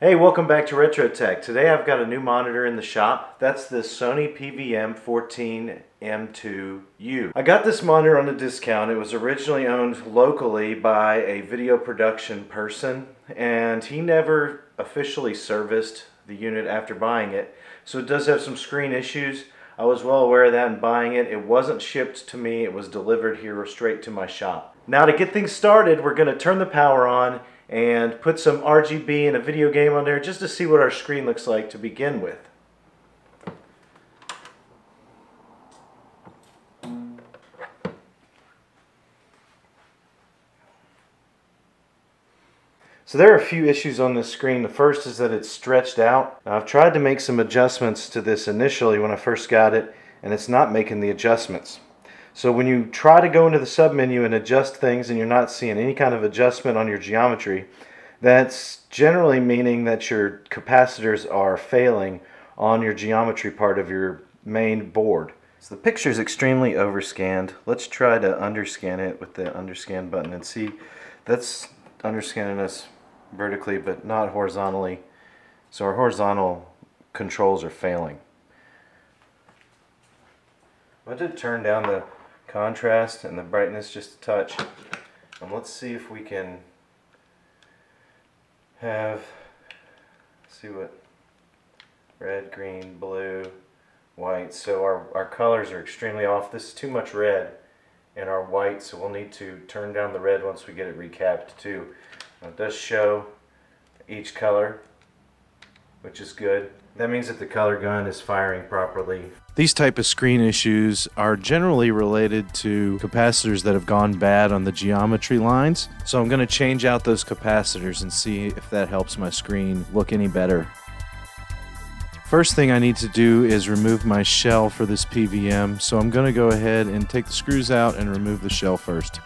Hey, welcome back to Retro Tech. Today I've got a new monitor in the shop. That's the Sony PVM 14 M2U. I got this monitor on a discount. It was originally owned locally by a video production person, and he never officially serviced the unit after buying it. So it does have some screen issues. I was well aware of that in buying it. It wasn't shipped to me. It was delivered here straight to my shop. Now to get things started, we're going to turn the power on and put some RGB and a video game on there just to see what our screen looks like to begin with. So there are a few issues on this screen. The first is that it's stretched out. Now, I've tried to make some adjustments to this initially when I first got it, and it's not making the adjustments. So when you try to go into the submenu and adjust things and you're not seeing any kind of adjustment on your geometry, that's generally meaning that your capacitors are failing on your geometry part of your main board. So the picture is extremely overscanned. Let's try to underscan it with the underscan button and see. That's underscanning us vertically but not horizontally. So our horizontal controls are failing. I did turn down the contrast and the brightness just a touch, and let's see if we can see what red, green, blue, white. So our colors are extremely off. This is too much red in our white, so we'll need to turn down the red once we get it recapped too. Now it does show each color, which is good. That means that the color gun is firing properly. These type of screen issues are generally related to capacitors that have gone bad on the geometry lines. So I'm going to change out those capacitors and see if that helps my screen look any better. First thing I need to do is remove my shell for this PVM. So I'm going to go ahead and take the screws out and remove the shell first.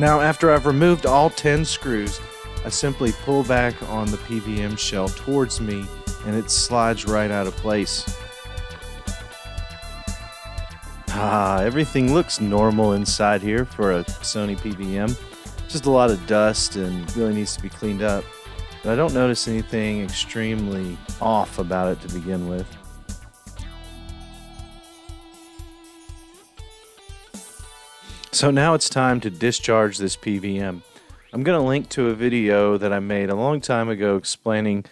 Now, after I've removed all 10 screws, I simply pull back on the PVM shell towards me and it slides right out of place. Ah, everything looks normal inside here for a Sony PVM. Just a lot of dust and really needs to be cleaned up. But I don't notice anything extremely off about it to begin with. So now it's time to discharge this PVM. I'm going to link to a video that I made a long time ago explaining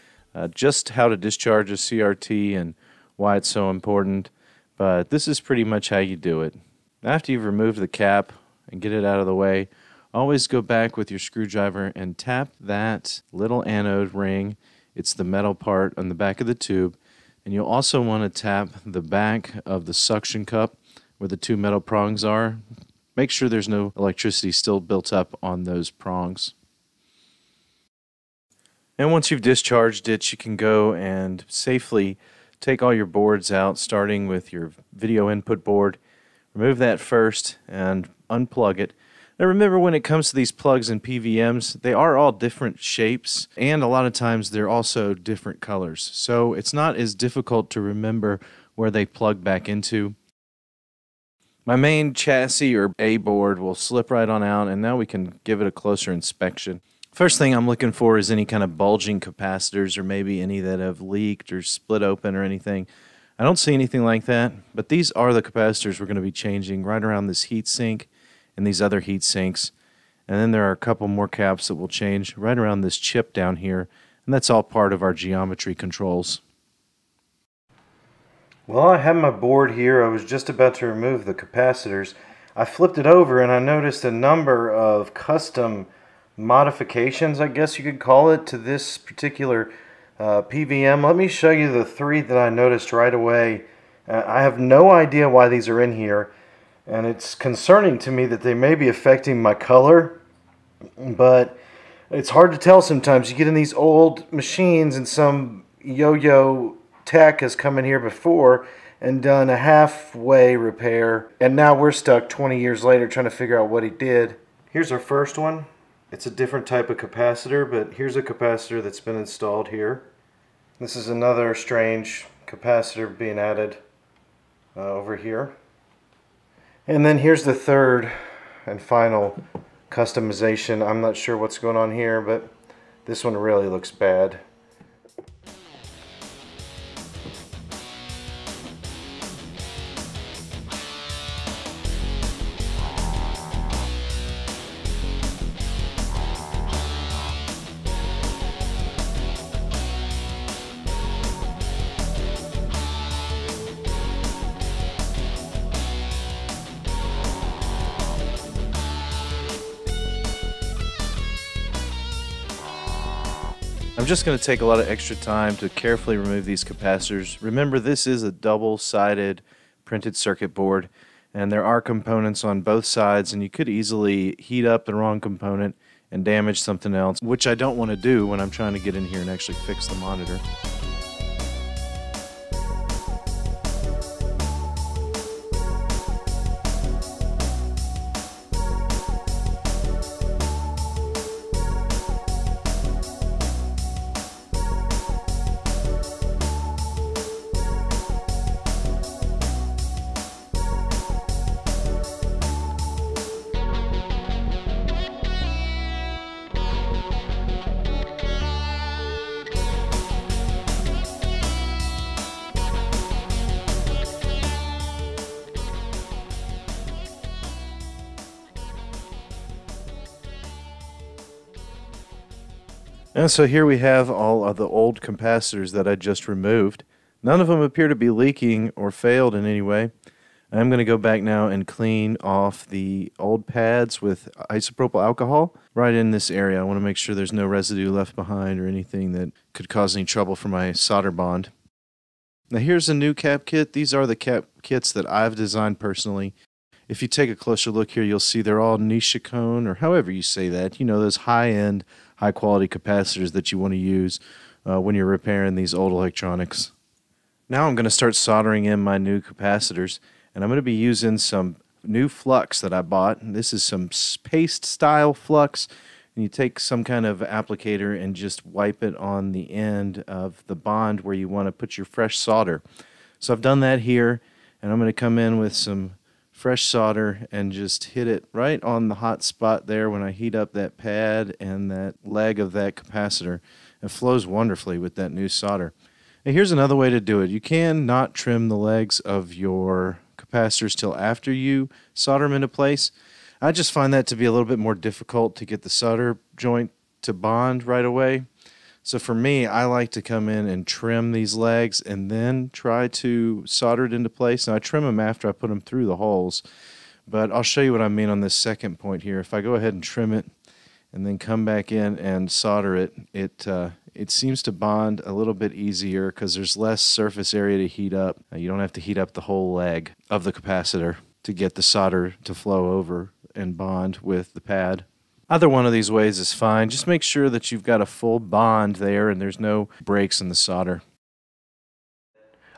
just how to discharge a CRT and why it's so important, but this is pretty much how you do it. After you've removed the cap and get it out of the way, always go back with your screwdriver and tap that little anode ring. It's the metal part on the back of the tube, and you'll also want to tap the back of the suction cup where the two metal prongs are. Make sure there's no electricity still built up on those prongs. And once you've discharged it, you can go and safely take all your boards out, starting with your video input board. Remove that first and unplug it. Now remember, when it comes to these plugs and PVMs, they are all different shapes, and a lot of times they're also different colors. So it's not as difficult to remember where they plug back into. My main chassis or A-board will slip right on out, and now we can give it a closer inspection. First thing I'm looking for is any kind of bulging capacitors, or maybe any that have leaked or split open or anything. I don't see anything like that, but these are the capacitors we're going to be changing right around this heat sink and these other heat sinks. And then there are a couple more caps that we'll change right around this chip down here, and that's all part of our geometry controls. Well, I have my board here. I was just about to remove the capacitors. I flipped it over and I noticed a number of custom modifications, I guess you could call it, to this particular PVM. Let me show you the three that I noticed right away. I have no idea why these are in here, and it's concerning to me that they may be affecting my color, but it's hard to tell sometimes. You get in these old machines and some yo-yo tech has come in here before and done a halfway repair, and now we're stuck 20 years later trying to figure out what he did. Here's our first one. It's a different type of capacitor, but here's a capacitor that's been installed here. This is another strange capacitor being added over here. And then here's the third and final customization. I'm not sure what's going on here, but this one really looks bad. I'm just going to take a lot of extra time to carefully remove these capacitors. Remember, this is a double-sided printed circuit board, and there are components on both sides, and you could easily heat up the wrong component and damage something else, which I don't want to do when I'm trying to get in here and actually fix the monitor. And so here we have all of the old capacitors that I just removed. None of them appear to be leaking or failed in any way. I'm going to go back now and clean off the old pads with isopropyl alcohol right in this area. I want to make sure there's no residue left behind or anything that could cause any trouble for my solder bond. Now here's a new cap kit. These are the cap kits that I've designed personally. If you take a closer look here, you'll see they're all Nichicon, or however you say that. You know, those high-end, high-quality capacitors that you want to use when you're repairing these old electronics. Now I'm going to start soldering in my new capacitors, and I'm going to be using some new flux that I bought. This is some paste-style flux, and you take some kind of applicator and just wipe it on the end of the bond where you want to put your fresh solder. So I've done that here, and I'm going to come in with some fresh solder and just hit it right on the hot spot there when I heat up that pad and that leg of that capacitor. It flows wonderfully with that new solder. And here's another way to do it. You can not trim the legs of your capacitors till after you solder them into place. I just find that to be a little bit more difficult to get the solder joint to bond right away. So for me, I like to come in and trim these legs and then try to solder it into place. Now, I trim them after I put them through the holes, but I'll show you what I mean on this second point here. If I go ahead and trim it and then come back in and solder it, it seems to bond a little bit easier because there's less surface area to heat up. You don't have to heat up the whole leg of the capacitor to get the solder to flow over and bond with the pad. Either one of these ways is fine. Just make sure that you've got a full bond there and there's no breaks in the solder.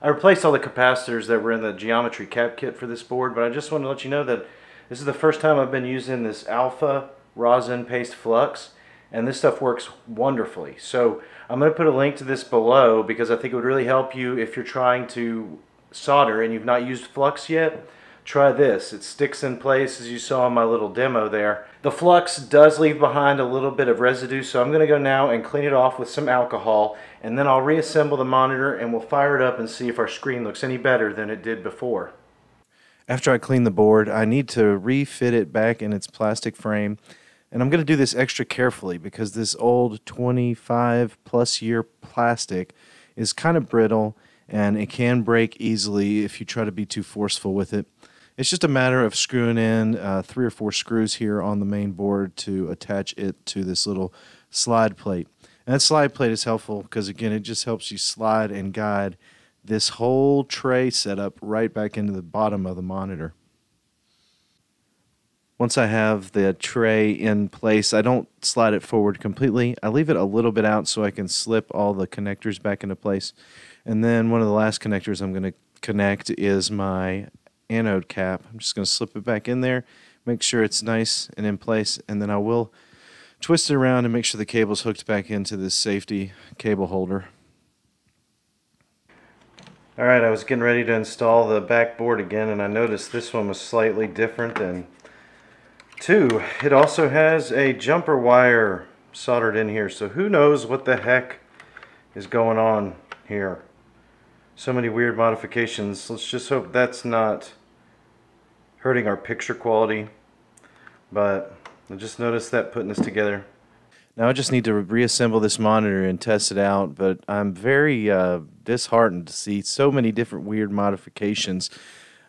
I replaced all the capacitors that were in the geometry cap kit for this board, but I just want to let you know that this is the first time I've been using this Alpha Rosin Paste Flux, and this stuff works wonderfully. So I'm going to put a link to this below because I think it would really help you if you're trying to solder and you've not used flux yet. Try this. It sticks in place, as you saw in my little demo there. The flux does leave behind a little bit of residue, so I'm going to go now and clean it off with some alcohol, and then I'll reassemble the monitor and we'll fire it up and see if our screen looks any better than it did before. After I clean the board, I need to refit it back in its plastic frame, and I'm going to do this extra carefully because this old 25-plus-year plastic is kind of brittle and it can break easily if you try to be too forceful with it. It's just a matter of screwing in 3 or 4 screws here on the main board to attach it to this little slide plate. And that slide plate is helpful because, again, it just helps you slide and guide this whole tray setup right back into the bottom of the monitor. Once I have the tray in place, I don't slide it forward completely. I leave it a little bit out so I can slip all the connectors back into place. And then one of the last connectors I'm going to connect is my anode cap. I'm just going to slip it back in there, make sure it's nice and in place, and then I will twist it around and make sure the cable's hooked back into this safety cable holder. Alright, I was getting ready to install the backboard again, and I noticed this one was slightly different than 2, it also has a jumper wire soldered in here, so who knows what the heck is going on here. So many weird modifications. Let's just hope that's not hurting our picture quality, but I just noticed that putting this together. Now I just need to reassemble this monitor and test it out, but I'm very disheartened to see so many different weird modifications.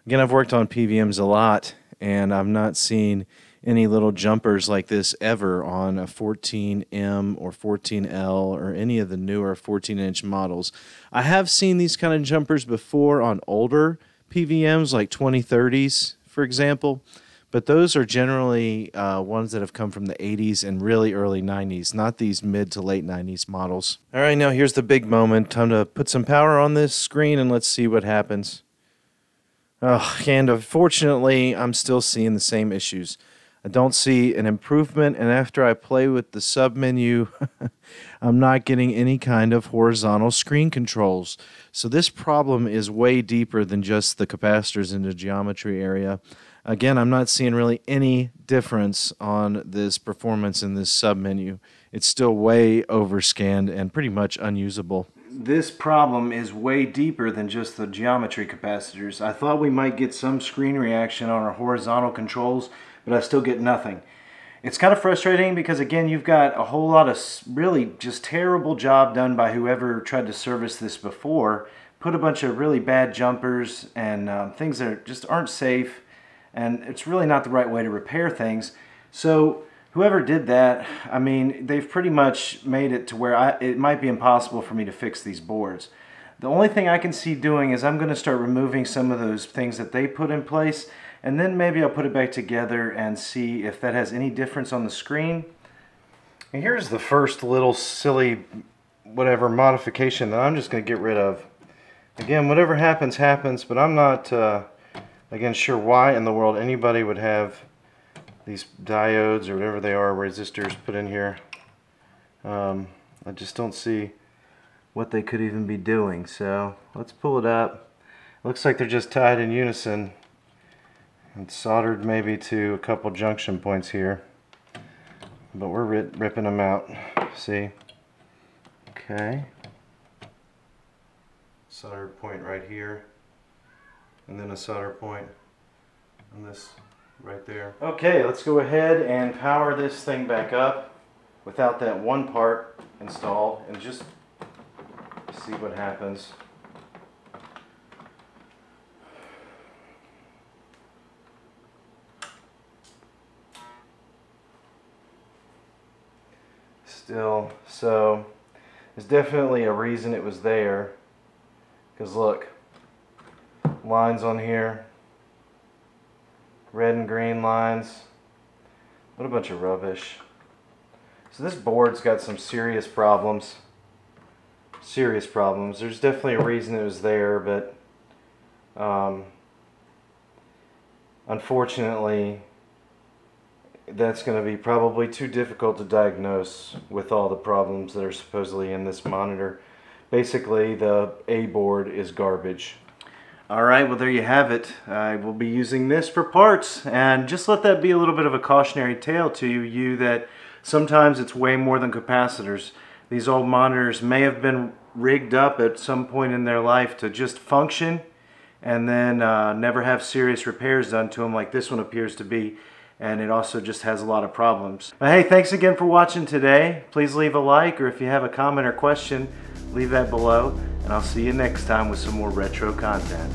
Again, I've worked on PVMs a lot, and I've not seen any little jumpers like this ever on a 14M or 14L or any of the newer 14-inch models. I have seen these kind of jumpers before on older PVMs like 2030s, for example, but those are generally ones that have come from the 80s and really early 90s, not these mid to late 90s models. All right, now here's the big moment. Time to put some power on this screen and let's see what happens. Oh, and unfortunately, I'm still seeing the same issues. I don't see an improvement, and after I play with the sub-menu, I'm not getting any kind of horizontal screen controls. So this problem is way deeper than just the capacitors in the geometry area. Again, I'm not seeing really any difference on this performance in this sub-menu. It's still way overscanned and pretty much unusable. This problem is way deeper than just the geometry capacitors. I thought we might get some screen reaction on our horizontal controls, but I still get nothing. It's kind of frustrating because, again, you've got a whole lot of really just terrible job done by whoever tried to service this before, put a bunch of really bad jumpers and things that just aren't safe, and it's really not the right way to repair things. So whoever did that, I mean, they've pretty much made it to where it might be impossible for me to fix these boards. The only thing I can see doing is I'm going to start removing some of those things that they put in place, and then maybe I'll put it back together and see if that has any difference on the screen. And here's the first little silly whatever modification that I'm just going to get rid of. Again, whatever happens, happens, but I'm not, again, sure why in the world anybody would have these diodes or whatever they are, resistors, put in here. I just don't see what they could even be doing. So let's pull it up. It looks like they're just tied in unison and soldered maybe to a couple junction points here, but we're ripping them out. See? Okay. Solder point right here, and then a solder point on this right there. Okay, let's go ahead and power this thing back up without that one part installed and just see what happens. Still, so there's definitely a reason it was there, because look, lines on here, red and green lines. What a bunch of rubbish. So this board's got some serious problems. Serious problems. There's definitely a reason it was there, but unfortunately that's going to be probably too difficult to diagnose with all the problems that are supposedly in this monitor. Basically, the A board is garbage. Alright, well there you have it. I will be using this for parts, and just let that be a little bit of a cautionary tale to you that sometimes it's way more than capacitors. These old monitors may have been rigged up at some point in their life to just function and then never have serious repairs done to them like this one appears to be, and it also just has a lot of problems. But hey, thanks again for watching today. Please leave a like, or if you have a comment or question, leave that below. And I'll see you next time with some more retro content.